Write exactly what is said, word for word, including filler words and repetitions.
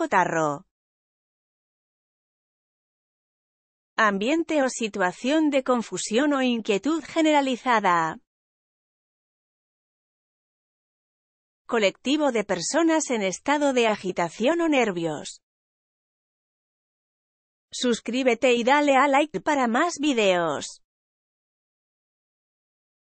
cotarro. Ambiente o situación de confusión o inquietud generalizada. Colectivo de personas en estado de agitación o nervios. Suscríbete y dale a like para más videos.